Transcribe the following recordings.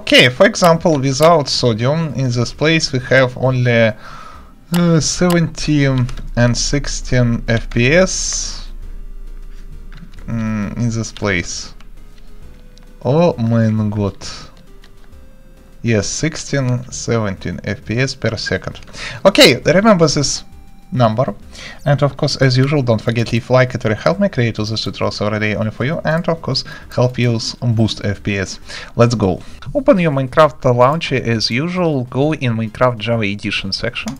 Okay, for example, without sodium, in this place we have only 17 and 16 FPS in this place. Oh my god. Yes, 16, 17 FPS per second. Okay, remember this number. And of course, as usual, don't forget leave like, it will help me create all these tutorials every day only for you, and of course help you boost FPS. Let's go. Open your Minecraft launcher as usual, go in Minecraft Java Edition section,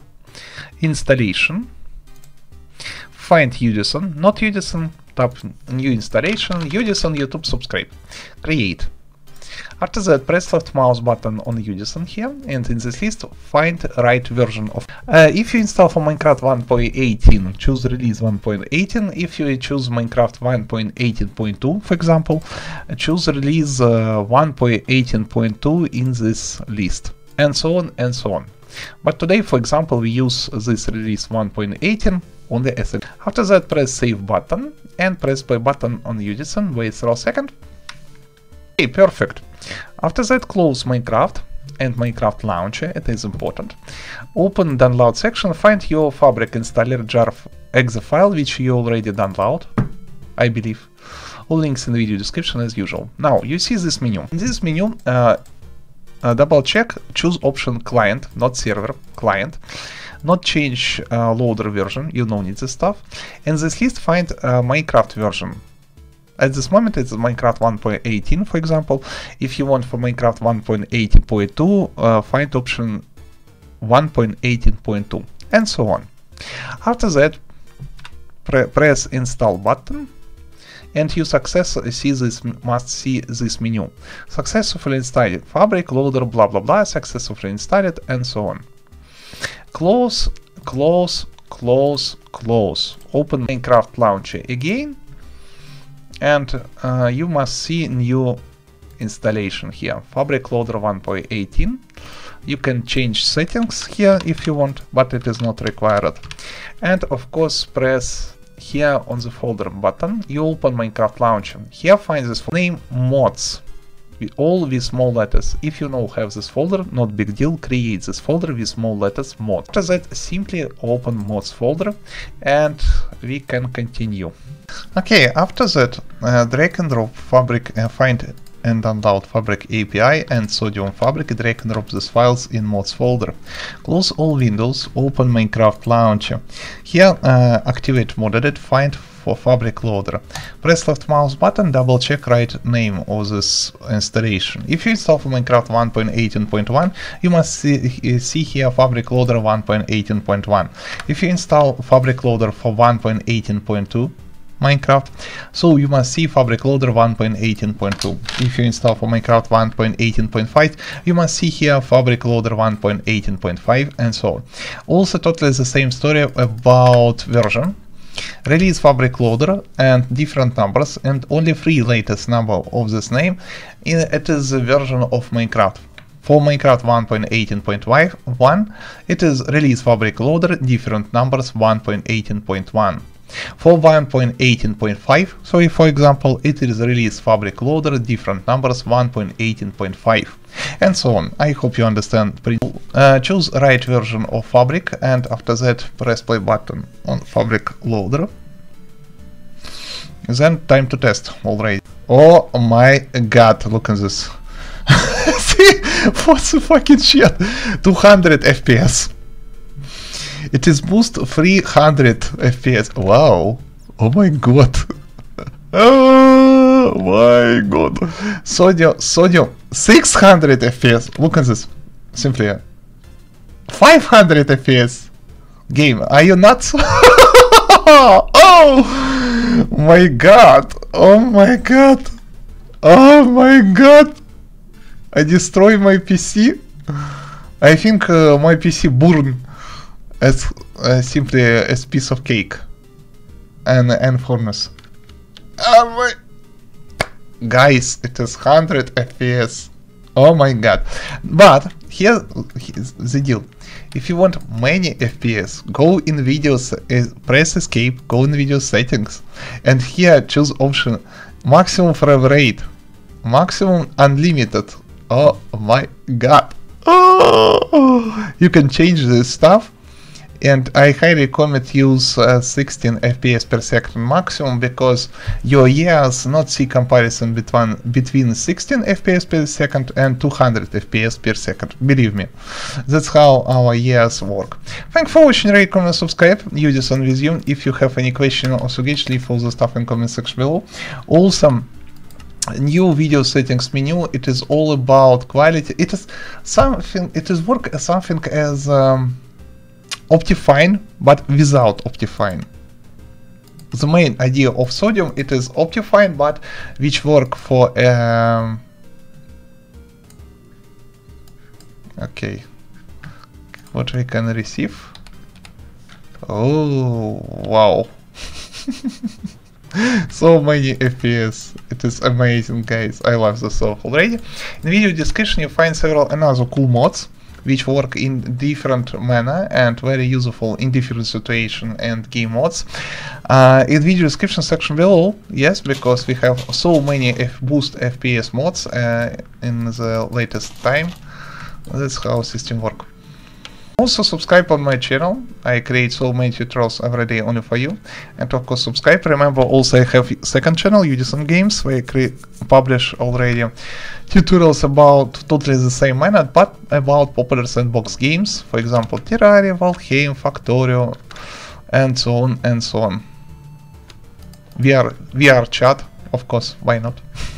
installation, find Udisen, not Udisen, tap new installation, Udisen, YouTube, subscribe, create. After that, press left mouse button on Udisen here, and in this list find right version of. If you install for Minecraft 1.18, choose release 1.18. If you choose Minecraft 1.18.2, for example, choose release 1.18.2 in this list, and so on and so on. But today, for example, we use this release 1.18 only as a. After that, press save button and press play button on Udisen. Wait for a second. Okay, perfect. After that, close Minecraft and Minecraft Launcher, it is important. Open download section, find your Fabric installer jar exe file, which you already download, I believe. All links in the video description as usual. Now, you see this menu. In this menu, double check, choose option client, not server, client. Not change loader version, you don't need this stuff. In this list, find Minecraft version. At this moment it's Minecraft 1.18, for example. If you want for Minecraft 1.18.2, find option 1.18.2 and so on. After that, press install button and you must see this menu. Successfully installed Fabric, loader, blah blah blah, successfully installed and so on. Close, close, close, close. Open Minecraft launcher again. And you must see new installation here, Fabric Loader 1.18. You can change settings here if you want, but it is not required. And of course, press here on the folder button, you open Minecraft Launcher. Here find this name mods, all with small letters. If you now have this folder, not big deal, create this folder with small letters mod. After that, simply open mods folder and we can continue. Okay, after that, drag and drop Fabric, find and download Fabric API and Sodium Fabric, drag and drop these files in mods folder. Close all windows, open Minecraft Launcher. Here, activate modded, find for Fabric Loader. Press left mouse button, double check right name of this installation. If you install for Minecraft 1.18.1, you must see here Fabric Loader 1.18.1. If you install Fabric Loader for 1.18.2, Minecraft, so you must see Fabric Loader 1.18.2. If you install for Minecraft 1.18.5, you must see here Fabric Loader 1.18.5 and so on. Also totally the same story about version. Release Fabric Loader and different numbers, and only three latest number of this name. It is the version of Minecraft. For Minecraft 1.18.1, it is Release Fabric Loader, different numbers 1.18.1. For 1.18.5, so for example, it is release Fabric Loader, different numbers 1.18.5 and so on. I hope you understand. Choose right version of Fabric and after that press play button on Fabric Loader. Then time to test already. Oh my god, look at this. See, what the fucking shit, 200 FPS. It is boost 300 FPS. Wow! Oh my god! Oh my god! Sodium 600 FPS. Look at this. Simply 500 FPS. Game. Are you nuts? Oh my god! Oh my god! Oh my god! I destroy my PC. I think my PC burned. As simply as piece of cake and furnace. Oh my guys, it is 100 FPS. Oh my god. But here's the deal. If you want many FPS, go in videos, press escape, go in video settings, and here choose option maximum frame rate, maximum unlimited, Oh my god. Oh, you can change this stuff. And I highly recommend use 16 FPS per second maximum, because you will not see comparison between 16 FPS per second and 200 FPS per second. Believe me, that's how our years work. Thank you for watching, rate, comment, subscribe. Udisen with you. If you have any question or suggestion, leave all the stuff in comment section below. Also, new video settings menu. It is all about quality. It is something. It is work as something as Optifine, but without Optifine. The main idea of Sodium, it is Optifine, but which work for okay, what we can receive. Oh wow. So many FPS, it is amazing, guys. I love this stuff already. In the video description you find several another cool mods which work in different manner and very useful in different situation and game modes. In video description section below, yes, because we have so many boost FPS mods in the latest time. That's how system work. Also subscribe on my channel. I create so many tutorials every day only for you. And of course subscribe. Remember also I have second channel, Udisen Games, where I publish already tutorials about totally the same manner, but about popular sandbox games. For example, Terraria, Valheim, Factorio, and so on and so on. VR Chat, of course, why not?